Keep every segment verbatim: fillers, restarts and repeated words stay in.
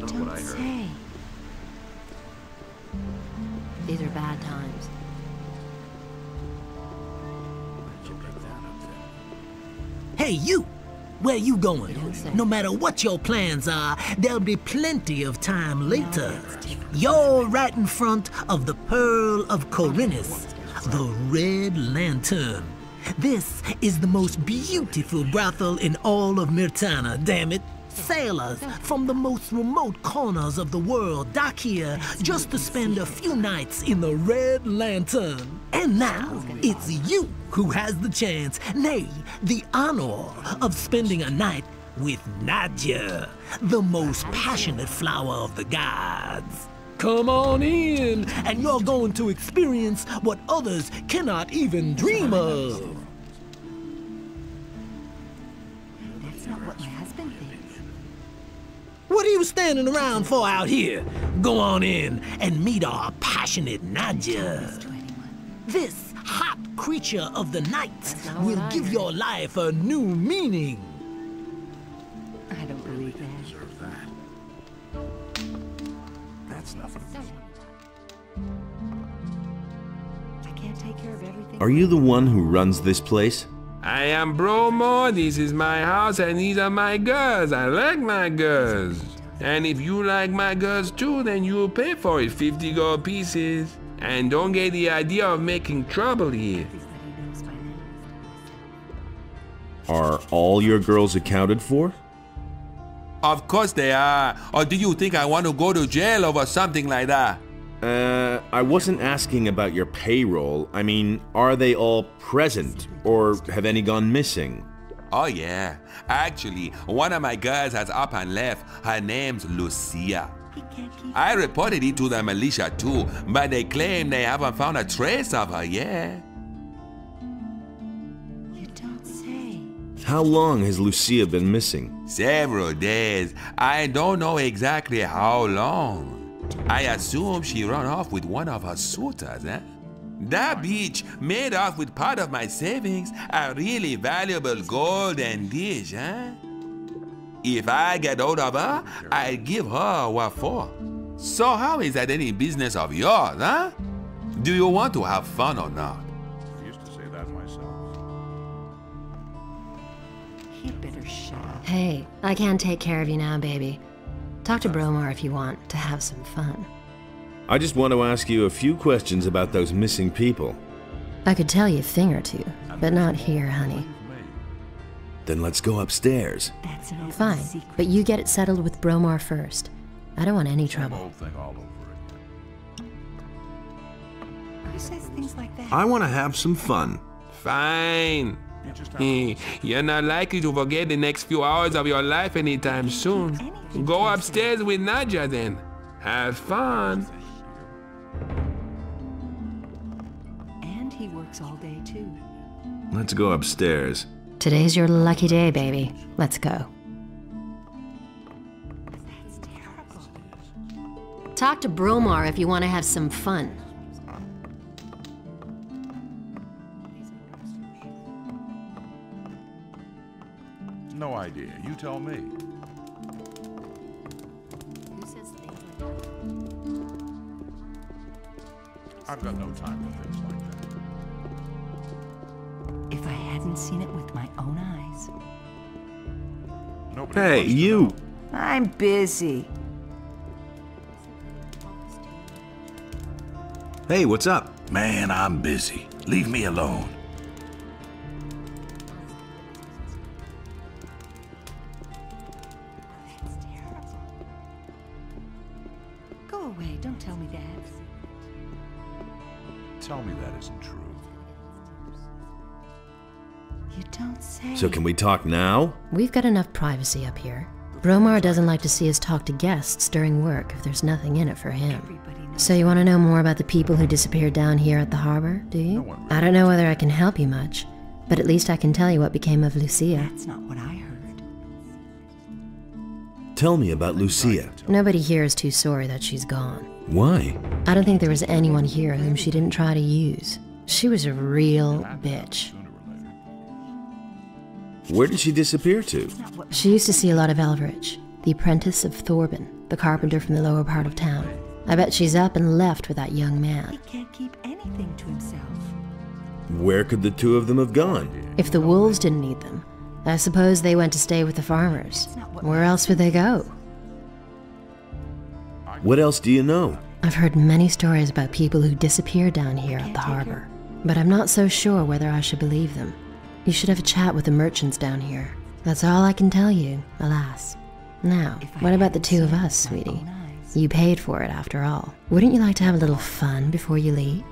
That's not what I heard. Say. These are bad times. Why'd you pick that up then? Hey, you! Where you going? No matter what your plans are, there'll be plenty of time later. You're right in front of the Pearl of Khorinis, the Red Lantern. This is the most beautiful brothel in all of Myrtana, damn it. Sailors from the most remote corners of the world dock here just to spend a few nights in the Red Lantern. And now, it's you who has the chance, nay, the honor of spending a night with Nadja, the most passionate flower of the gods. Come on in, and you're going to experience what others cannot even dream of. That's not what my husband thinks. What are you standing around for out here? Go on in and meet our passionate Nadja. This hot creature of the night will give your life a new meaning. I don't believe that. Deserve that. That's nothing. I can't take care of everything. Are you the one who runs this place? I am Bromor, this is my house, and these are my girls. I like my girls. And if you like my girls too, then you'll pay for it, fifty gold pieces. And don't get the idea of making trouble here. Are all your girls accounted for? Of course they are. Or do you think I want to go to jail over something like that? Uh, I wasn't asking about your payroll. I mean, are they all present, or have any gone missing? Oh yeah, actually, one of my girls has up and left. Her name's Lucia. I reported it to the militia too, but they claim they haven't found a trace of her yet. You don't say. How long has Lucia been missing? Several days. I don't know exactly how long. I assume she ran off with one of her suitors, eh? That bitch made off with part of my savings, a really valuable golden dish, eh? If I get hold of her, I'll give her what for. So how is that any business of yours, huh? Do you want to have fun or not? I used to say that myself. He'd better shut up. Hey, I can't take care of you now, baby. Talk to Bromor if you want to have some fun. I just want to ask you a few questions about those missing people. I could tell you a thing or two, but not here, honey. Then let's go upstairs. That's an open Fine, secret. But you get it settled with Bromor first. I don't want any trouble. Who says things like that? I want to have some fun. Fine. You're not likely to forget the next few hours of your life anytime soon. Go upstairs with Nadja then. Have fun. And he works all day too. Let's go upstairs. Today's your lucky day, baby. Let's go. That's terrible. Talk to Bromor if you want to have some fun. No idea. You tell me. Who says things like that? I've got no time for things like that. If I hadn't seen it with my own eyes. Nobody hey, you! I'm busy. Hey, what's up? Man, I'm busy. Leave me alone. So can we talk now? We've got enough privacy up here. Bromor doesn't like to see us talk to guests during work if there's nothing in it for him. So you want to know more about the people who disappeared down here at the harbor, do you? No one really I don't know whether I can help you much, but at least I can tell you what became of Lucia. That's not what I heard. Tell me about Lucia. Nobody here is too sorry that she's gone. Why? I don't think there was anyone here whom she didn't try to use. She was a real bitch. Where did she disappear to? She used to see a lot of Elveridge, the apprentice of Thorben. the carpenter from the lower part of town. I bet she's up and left with that young man. He can't keep anything to himself. Where could the two of them have gone? If the wolves didn't need them, I suppose they went to stay with the farmers. Where else would they go? What else do you know? I've heard many stories about people who disappear down here at the harbor, but I'm not so sure whether I should believe them. You should have a chat with the merchants down here. That's all I can tell you, alas. Now, what about the two of us, sweetie? You paid for it, after all. Wouldn't you like to have a little fun before you leave?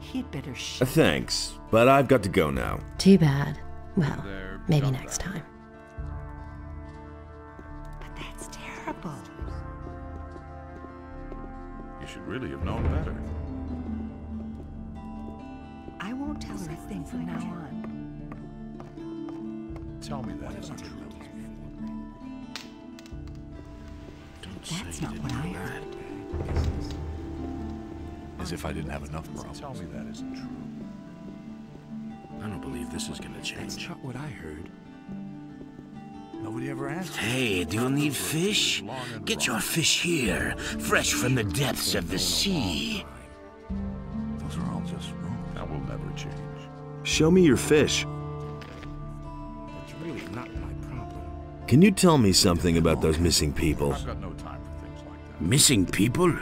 He'd better sh- Thanks, but I've got to go now. Too bad. Well, maybe next time. But that's terrible. You should really have known better. I won't tell her a thing from now on. Tell me that isn't true. That's not what I heard. As if I didn't have enough problems. Tell me that isn't true. I don't believe this is gonna change. That's not what I heard. Nobody ever asked. Hey, do you need fish? Get your fish here, fresh from the depths of the sea. Those are all just rumors. That will never change. Show me your fish. That's really not my problem. Can you tell me something about those missing people? I've got no time for things like that. Missing people?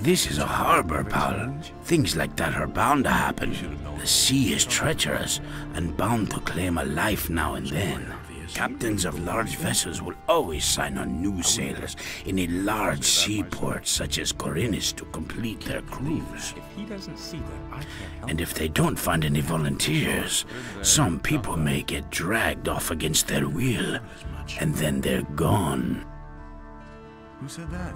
This is a harbor, pal. Things like that are bound to happen. The sea is treacherous and bound to claim a life now and then. Captains of large vessels will always sign on new sailors in a large seaport such as Khorinis to complete their cruise. And if they don't find any volunteers, some people may get dragged off against their will, and then they're gone. Who said that?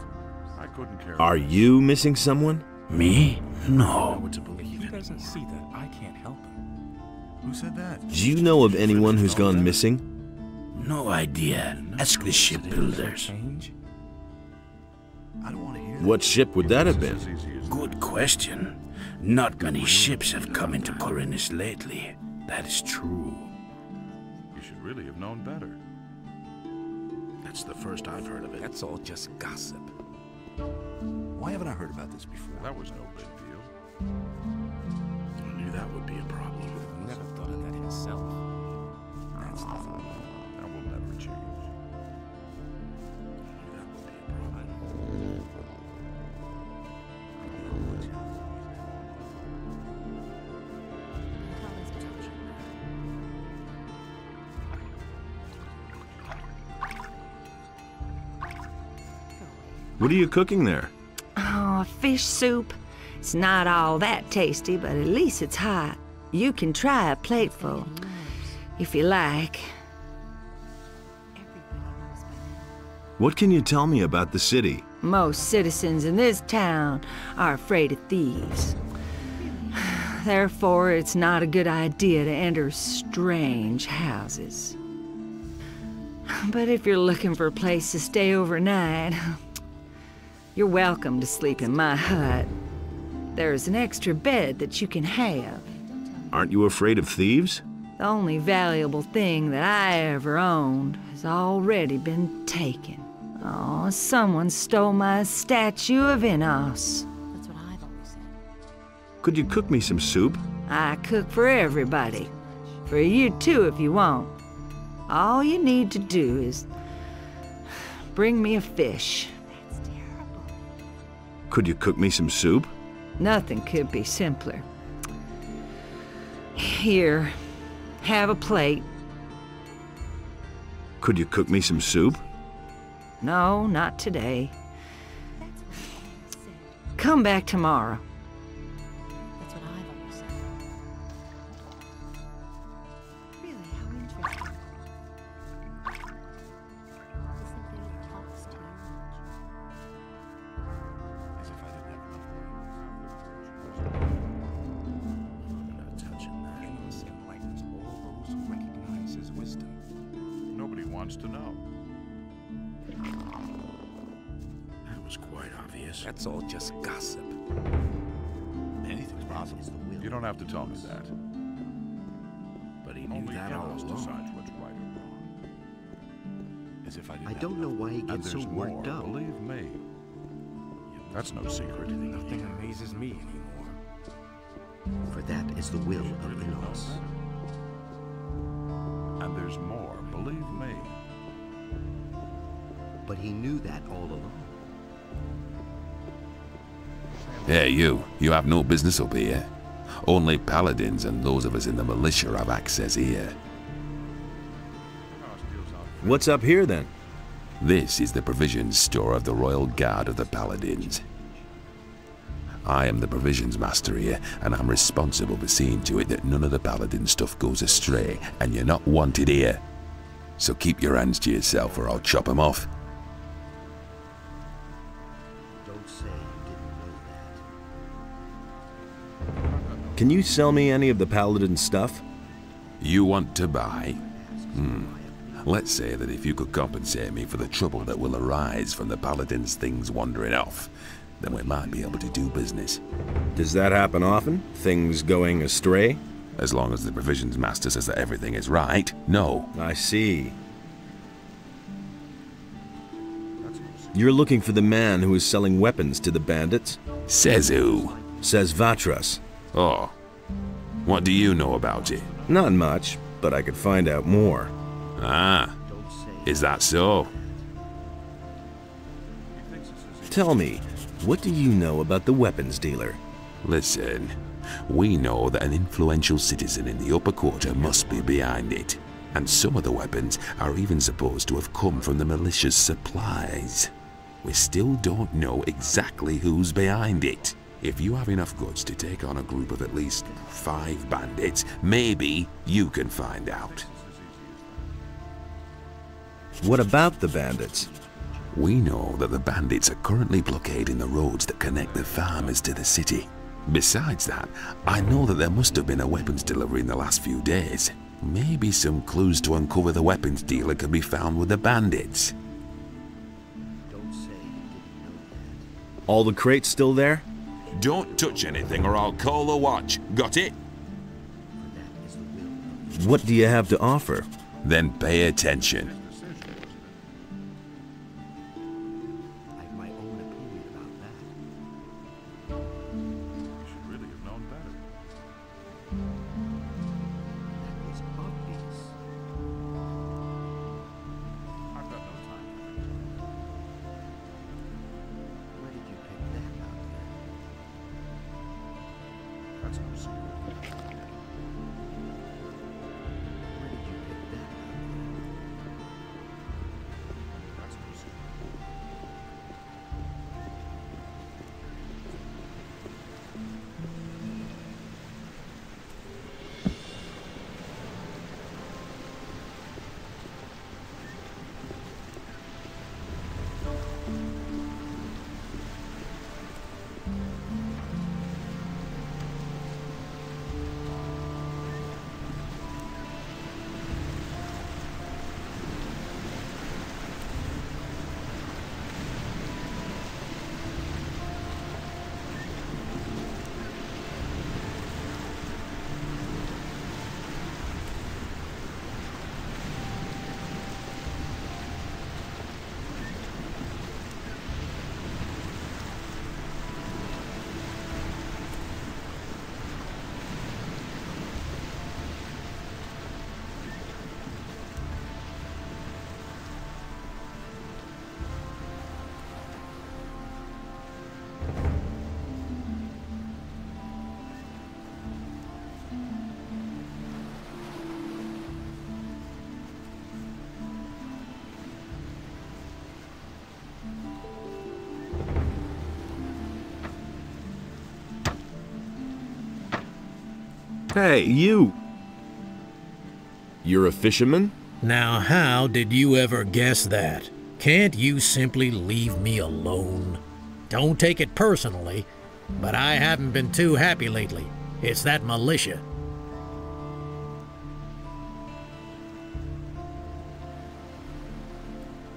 Are you missing someone? Me? No. He doesn't see that I can't help him. Who said that? Do you know of anyone who's gone missing? No idea. Ask the shipbuilders. What ship would that have been? Good question. Not many ships have come into Khorinis lately. That is true. You should really have known better. That's the first I've heard of it. That's all just gossip. Why haven't I heard about this before? Well, that was no big deal. I knew that would be a problem. He would have never thought of that himself. That's nothing. That will never change. I knew that would be a problem. What are you cooking there? Oh, fish soup. It's not all that tasty, but at least it's hot. You can try a plateful, if you like. What can you tell me about the city? Most citizens in this town are afraid of thieves. Therefore, it's not a good idea to enter strange houses. But if you're looking for a place to stay overnight, you're welcome to sleep in my hut. There's an extra bed that you can have. Aren't you afraid of thieves? The only valuable thing that I ever owned has already been taken. Oh, someone stole my statue of Innos. That's what I've always said. Could you cook me some soup? I cook for everybody. For you too, if you want. All you need to do is bring me a fish. Could you cook me some soup? Nothing could be simpler. Here, have a plate. Could you cook me some soup? No, not today. Come back tomorrow. That's what I've always said. Really, how interesting. To know. That was quite obvious. That's all just gossip. Anything's possible. You don't have to tell me that. But he knew that all along. Decides what's right or wrong. as if I didn't. I don't know why he gets so worked up. Believe me. That's no secret. Nothing amazes me anymore. For that is the will of Innos. And there's more, believe me. But he knew that all along. Hey, you. You have no business up here. Only paladins and those of us in the militia have access here. What's up here, then? This is the provisions store of the Royal Guard of the Paladins. I am the provisions master here, and I'm responsible for seeing to it that none of the Paladin stuff goes astray, and you're not wanted here. So keep your hands to yourself, or I'll chop them off. Can you sell me any of the Paladin stuff? You want to buy? Hmm. Let's say that if you could compensate me for the trouble that will arise from the Paladin's things wandering off, then we might be able to do business. Does that happen often? Things going astray? As long as the Provisions Master says that everything is right, no. I see. You're looking for the man who is selling weapons to the bandits? Says who? Says Vatras. Oh. What do you know about it? Not much, but I could find out more. Ah, is that so? Tell me, what do you know about the weapons dealer? Listen, we know that an influential citizen in the upper quarter must be behind it, and some of the weapons are even supposed to have come from the militia's supplies. We still don't know exactly who's behind it. If you have enough goods to take on a group of at least five bandits, maybe you can find out. What about the bandits? We know that the bandits are currently blockading the roads that connect the farmers to the city. Besides that, I know that there must have been a weapons delivery in the last few days. Maybe some clues to uncover the weapons dealer can be found with the bandits. All the crates still there? Don't touch anything or I'll call the watch. Got it? What do you have to offer? Then pay attention. Hey, you! You're a fisherman? Now how did you ever guess that? Can't you simply leave me alone? Don't take it personally, but I haven't been too happy lately. It's that militia.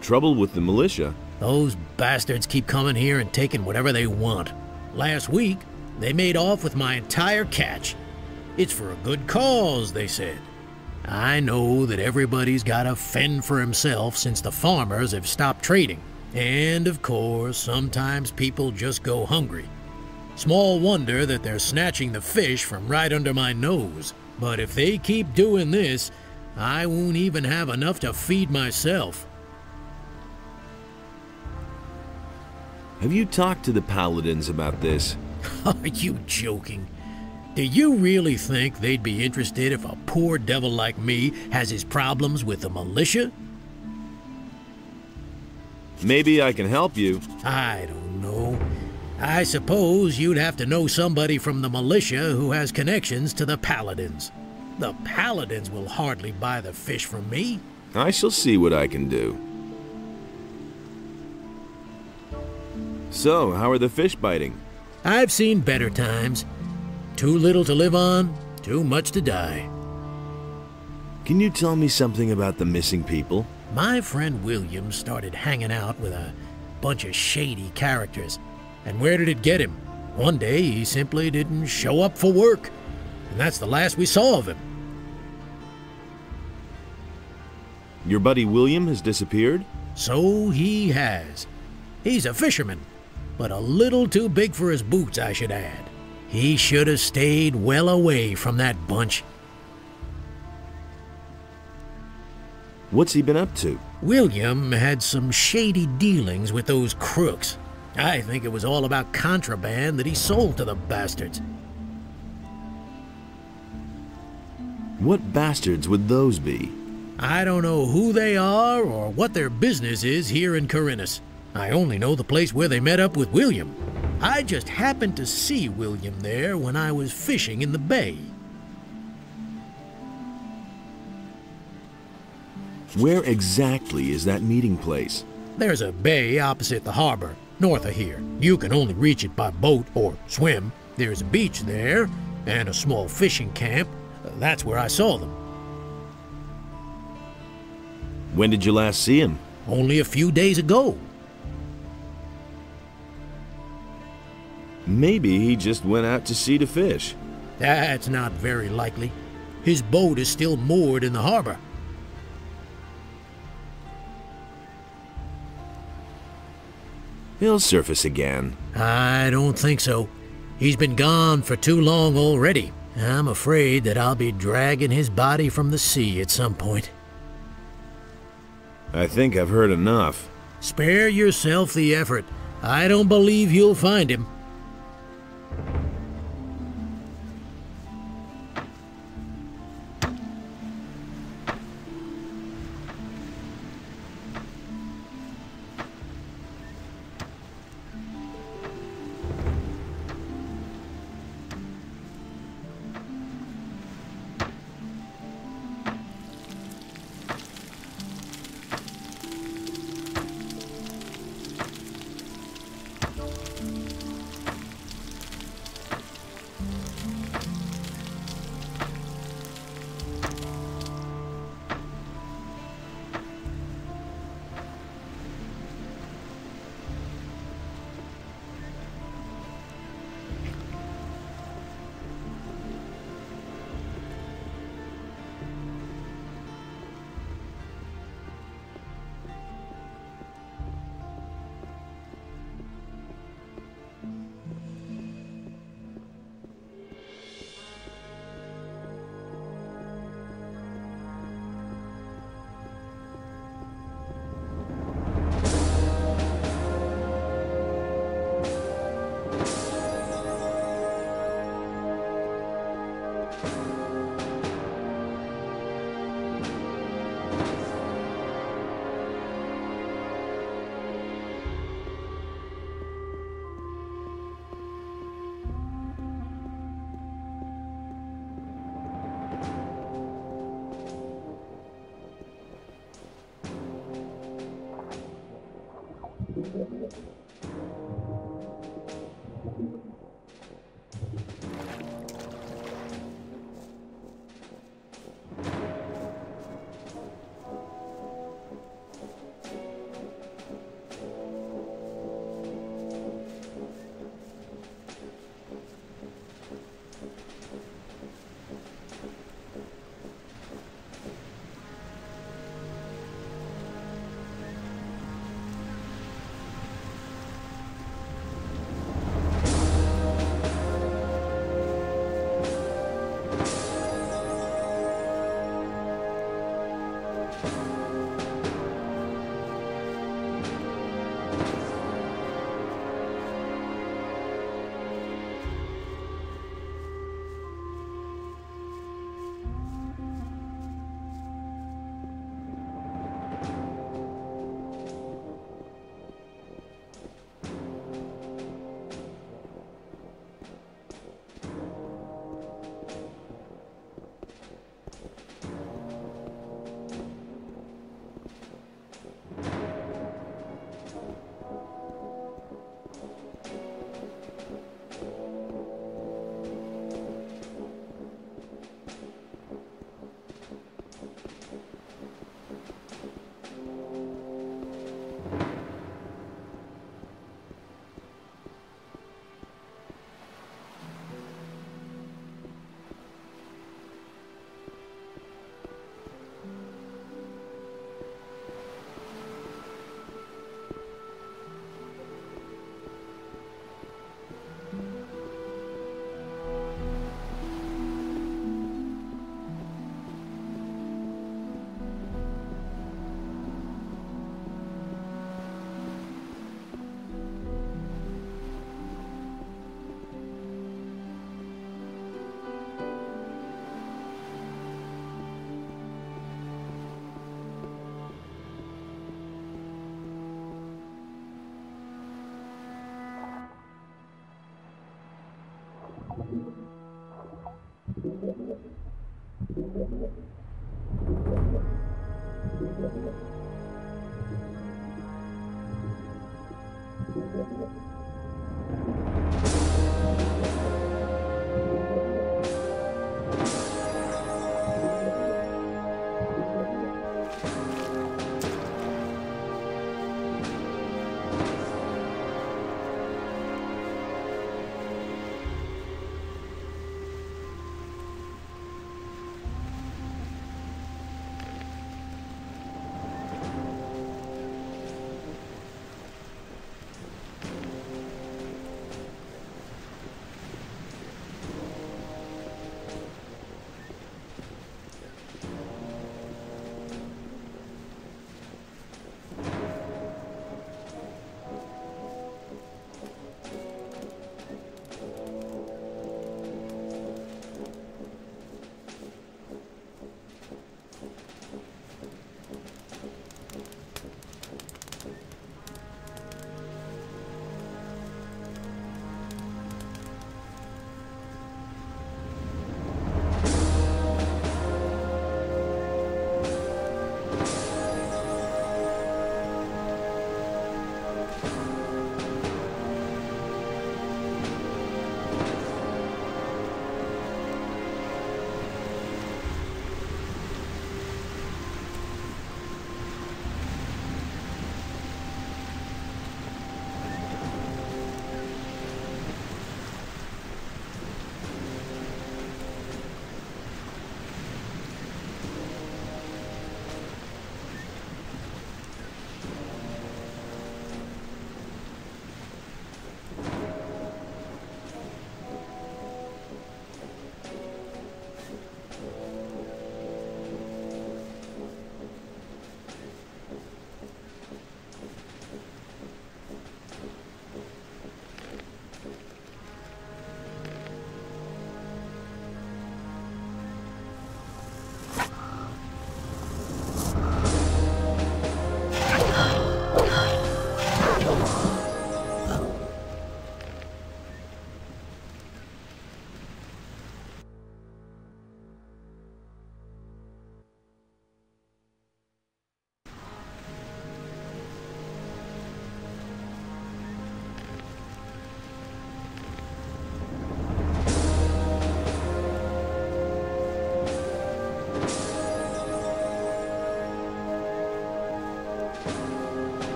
Trouble with the militia? Those bastards keep coming here and taking whatever they want. Last week, they made off with my entire catch. It's for a good cause, they said. I know that everybody's gotta fend for himself since the farmers have stopped trading. And of course, sometimes people just go hungry. Small wonder that they're snatching the fish from right under my nose. But if they keep doing this, I won't even have enough to feed myself. Have you talked to the Paladins about this? Are you joking? Do you really think they'd be interested if a poor devil like me has his problems with the militia? Maybe I can help you. I don't know. I suppose you'd have to know somebody from the militia who has connections to the Paladins. The Paladins will hardly buy the fish from me. I shall see what I can do. So, how are the fish biting? I've seen better times. Too little to live on, too much to die. Can you tell me something about the missing people? My friend William started hanging out with a bunch of shady characters. And where did it get him? One day he simply didn't show up for work. And that's the last we saw of him. Your buddy William has disappeared? So he has. He's a fisherman. But a little too big for his boots, I should add. He should have stayed well away from that bunch. What's he been up to? William had some shady dealings with those crooks. I think it was all about contraband that he sold to the bastards. What bastards would those be? I don't know who they are or what their business is here in Khorinis. I only know the place where they met up with William. I just happened to see William there when I was fishing in the bay. Where exactly is that meeting place? There's a bay opposite the harbor, north of here. You can only reach it by boat or swim. There's a beach there and a small fishing camp. That's where I saw them. When did you last see him? Only a few days ago. Maybe he just went out to sea to fish. That's not very likely. His boat is still moored in the harbor. He'll surface again. I don't think so. He's been gone for too long already. I'm afraid that I'll be dragging his body from the sea at some point. I think I've heard enough. Spare yourself the effort. I don't believe you'll find him.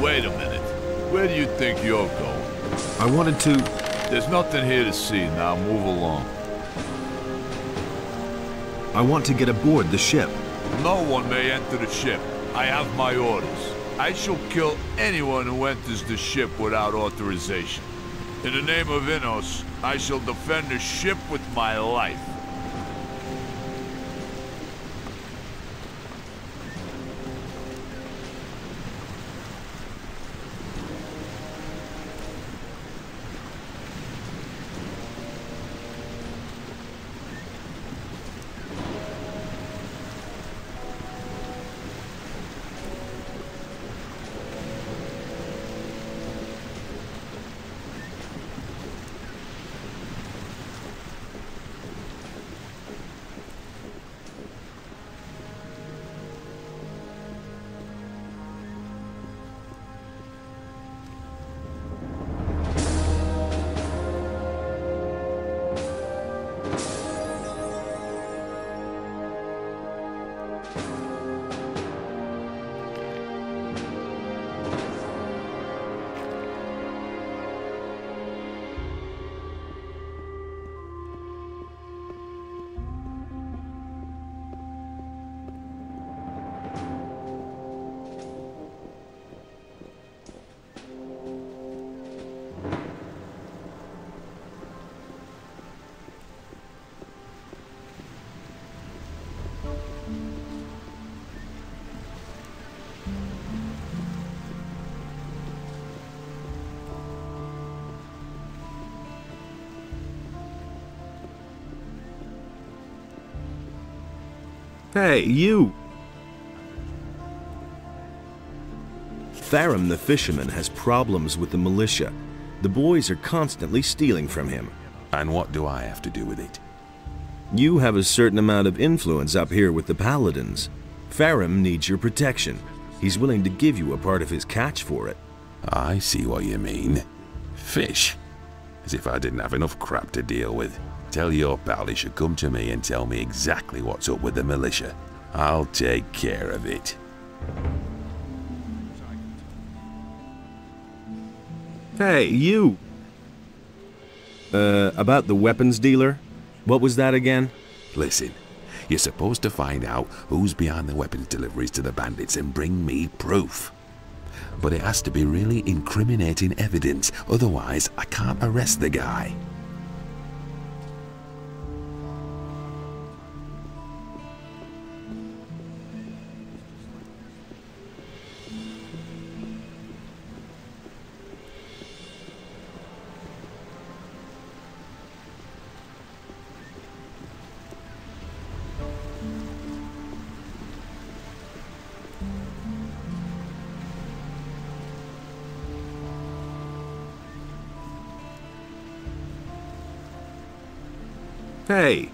Wait a minute. Where do you think you're going? I wanted to... There's nothing here to see. Now move along. I want to get aboard the ship. No one may enter the ship. I have my orders. I shall kill anyone who enters the ship without authorization. In the name of Innos, I shall defend the ship with my life. Hey, you! Farum the fisherman has problems with the militia. The boys are constantly stealing from him. And what do I have to do with it? You have a certain amount of influence up here with the paladins. Farum needs your protection. He's willing to give you a part of his catch for it. I see what you mean. Fish. As if I didn't have enough crap to deal with. Tell your pal he should come to me and tell me exactly what's up with the militia. I'll take care of it. Hey, you! Uh, about the weapons dealer? What was that again? Listen, you're supposed to find out who's behind the weapons deliveries to the bandits and bring me proof. But it has to be really incriminating evidence, otherwise I can't arrest the guy. Hey!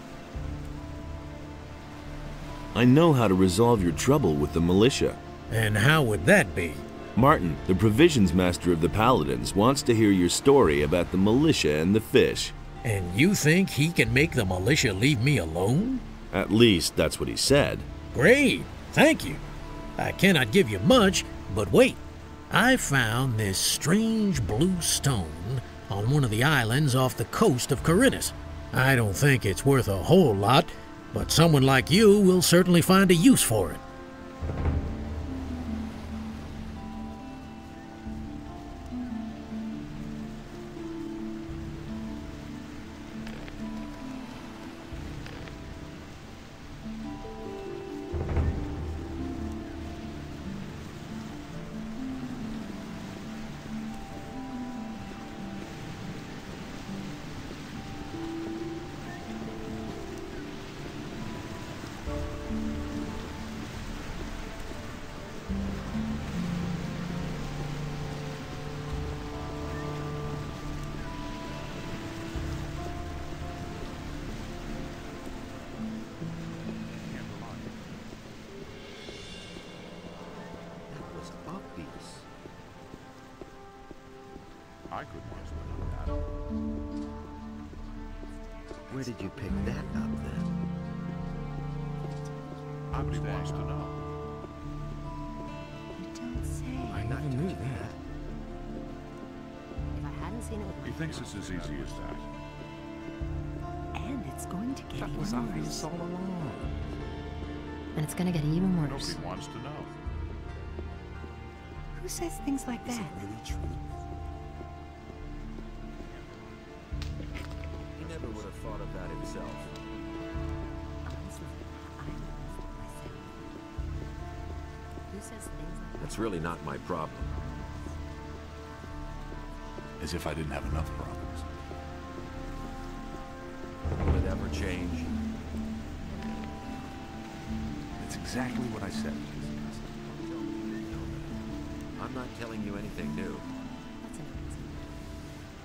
I know how to resolve your trouble with the militia. And how would that be? Martin, the provisions master of the Paladins, wants to hear your story about the militia and the fish. And you think he can make the militia leave me alone? At least that's what he said. Great! Thank you! I cannot give you much, but wait! I found this strange blue stone on one of the islands off the coast of Khorinis. I don't think it's worth a whole lot, but someone like you will certainly find a use for it. Things like that. Is it really true? He never would have thought of that himself. Honestly, I myself. Who says things like that? That's really not my problem. As if I didn't have enough problems. Will it ever change? That's exactly what I said. I'm not telling you anything new.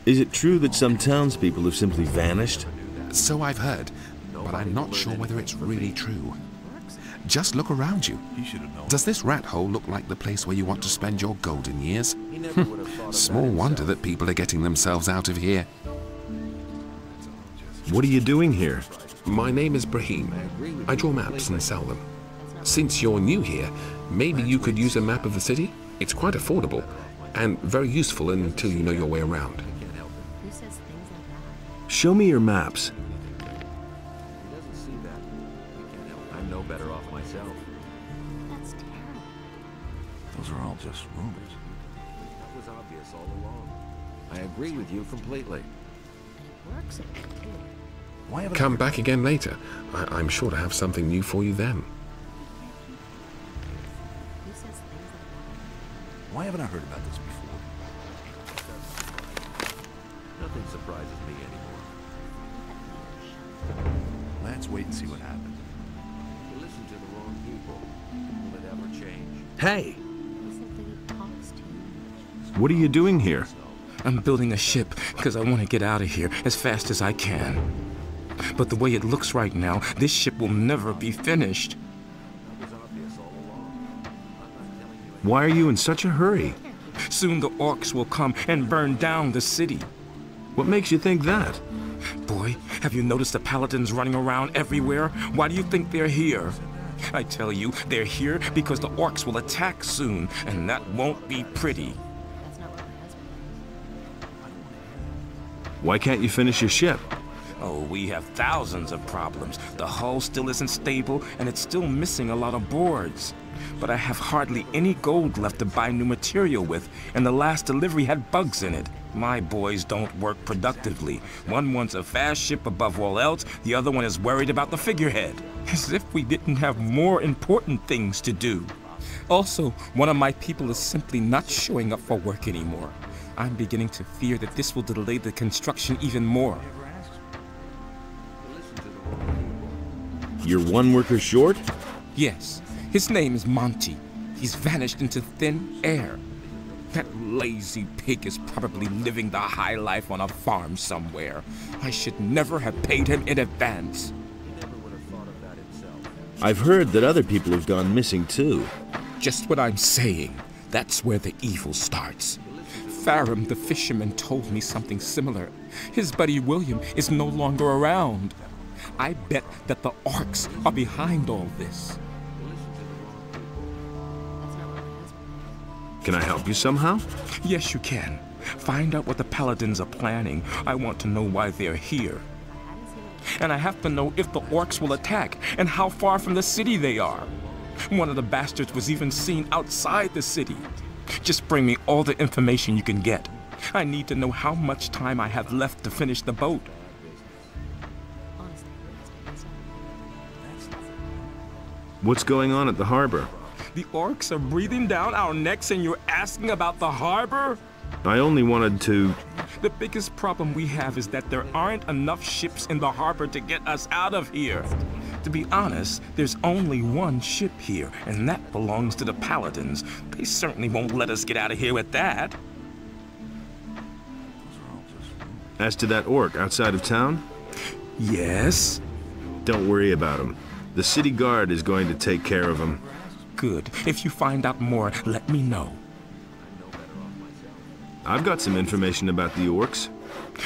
Is it true that some townspeople have simply vanished? So I've heard, but I'm not sure whether it's really true. Just look around you. Does this rat hole look like the place where you want to spend your golden years? Small wonder that people are getting themselves out of here. What are you doing here? My name is Brahim. I draw maps and sell them. Since you're new here, maybe you could use a map of the city? It's quite affordable and very useful until you know your way around. Show me your maps. He doesn't see that. I can't help. I'm no better off myself. That's terrible. Those are all just rumors. That was obvious all along. I agree with you completely. It works. Come back again later. I I'm sure to have something new for you then. Why haven't I heard about this before? Nothing surprises me anymore. Let's wait and see what happens. You listen to the wrong people. Will it ever change? Hey! What are you doing here? I'm building a ship because I want to get out of here as fast as I can. But the way it looks right now, this ship will never be finished. Why are you in such a hurry? Soon the orcs will come and burn down the city. What makes you think that? Boy, have you noticed the paladins running around everywhere? Why do you think they're here? I tell you, they're here because the orcs will attack soon, and that won't be pretty. Why can't you finish your ship? Oh, we have thousands of problems. The hull still isn't stable, and it's still missing a lot of boards. But I have hardly any gold left to buy new material with, and the last delivery had bugs in it. My boys don't work productively. One wants a fast ship above all else, the other one is worried about the figurehead. As if we didn't have more important things to do. Also, one of my people is simply not showing up for work anymore. I'm beginning to fear that this will delay the construction even more. You're one worker short? Yes. His name is Monty. He's vanished into thin air. That lazy pig is probably living the high life on a farm somewhere. I should never have paid him in advance. He never would have thought of that himself. I've heard that other people have gone missing too. Just what I'm saying. That's where the evil starts. Farum, the fisherman, told me something similar. His buddy William is no longer around. I bet that the orcs are behind all this. Can I help you somehow? Yes, you can. Find out what the paladins are planning. I want to know why they're here. And I have to know if the orcs will attack and how far from the city they are. One of the bastards was even seen outside the city. Just bring me all the information you can get. I need to know how much time I have left to finish the boat. What's going on at the harbor? The orcs are breathing down our necks and you're asking about the harbor? I only wanted to... The biggest problem we have is that there aren't enough ships in the harbor to get us out of here. To be honest, there's only one ship here, and that belongs to the paladins. They certainly won't let us get out of here with that. As to that orc outside of town? Yes? Don't worry about him. The city guard is going to take care of him. Good. If you find out more, let me know. I've got some information about the orcs.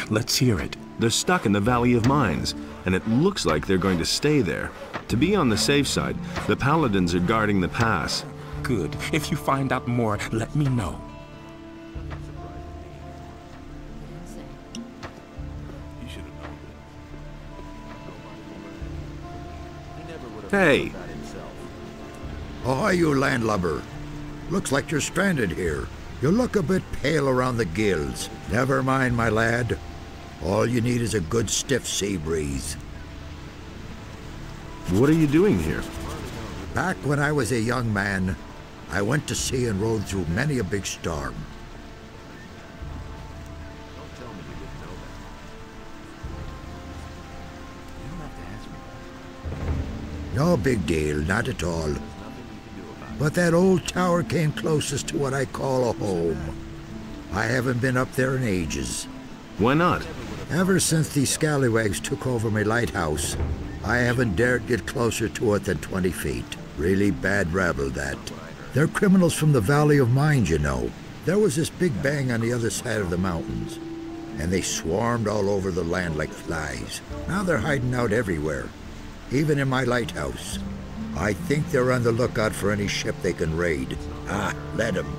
Let's hear it. They're stuck in the Valley of Mines, and it looks like they're going to stay there. To be on the safe side, the paladins are guarding the pass. Good. If you find out more, let me know. Hey! Oh, you landlubber. Looks like you're stranded here. You look a bit pale around the gills. Never mind, my lad. All you need is a good stiff sea breeze. What are you doing here? Back when I was a young man, I went to sea and rode through many a big storm. Don't tell me you didn't know that. You don't have to ask me. No big deal, not at all. But that old tower came closest to what I call a home. I haven't been up there in ages. Why not? Ever since these scallywags took over my lighthouse, I haven't dared get closer to it than twenty feet. Really bad rabble, that. They're criminals from the Valley of Mines, you know. There was this big bang on the other side of the mountains, and they swarmed all over the land like flies. Now they're hiding out everywhere. Even in my lighthouse. I think they're on the lookout for any ship they can raid. Ah, let them.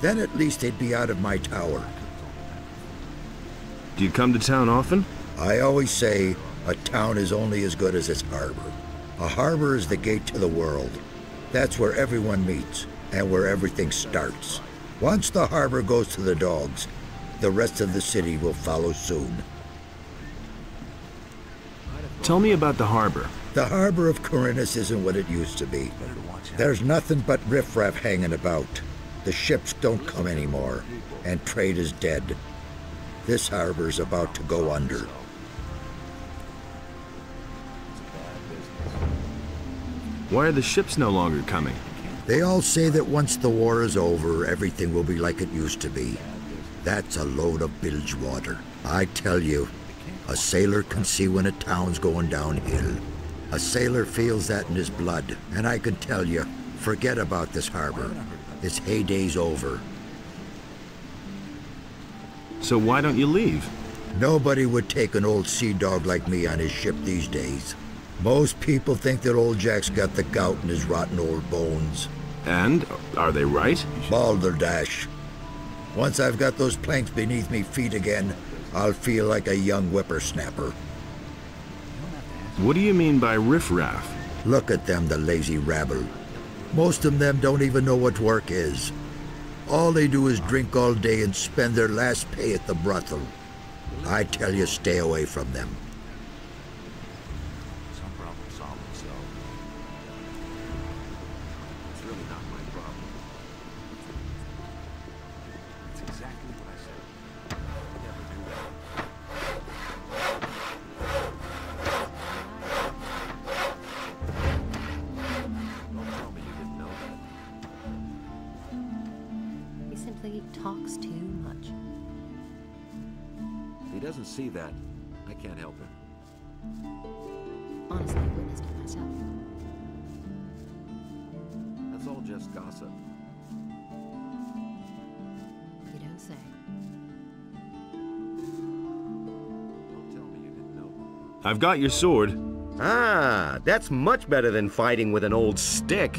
Then at least they'd be out of my tower. Do you come to town often? I always say a town is only as good as its harbor. A harbor is the gate to the world. That's where everyone meets and where everything starts. Once the harbor goes to the dogs, the rest of the city will follow soon. Tell me about the harbor. The harbor of Khorinis isn't what it used to be. There's nothing but riffraff hanging about. The ships don't come anymore, and trade is dead. This harbor's about to go under. Why are the ships no longer coming? They all say that once the war is over, everything will be like it used to be. That's a load of bilge water. I tell you, a sailor can see when a town's going downhill. A sailor feels that in his blood, and I can tell you, forget about this harbor. Its heyday's over. So why don't you leave? Nobody would take an old sea dog like me on his ship these days. Most people think that old Jack's got the gout in his rotten old bones. And are they right? Balderdash. Once I've got those planks beneath me feet again, I'll feel like a young whippersnapper. What do you mean by riffraff? Look at them, the lazy rabble. Most of them don't even know what work is. All they do is drink all day and spend their last pay at the brothel. I tell you, stay away from them. I've got your sword. Ah, that's much better than fighting with an old stick.